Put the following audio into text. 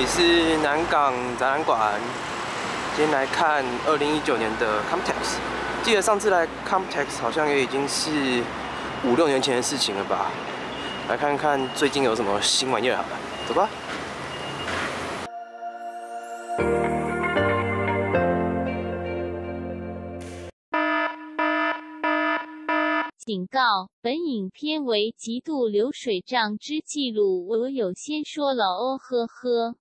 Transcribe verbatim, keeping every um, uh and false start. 里是南港展览馆，今天来看二零一九年的 Comtex。记得上次来 Comtex 好像也已经是五六年前的事情了吧？来看看最近有什么新玩意儿好了，走吧。 警告：本影片为极度流水账之记录。我有先说了哦，呵呵。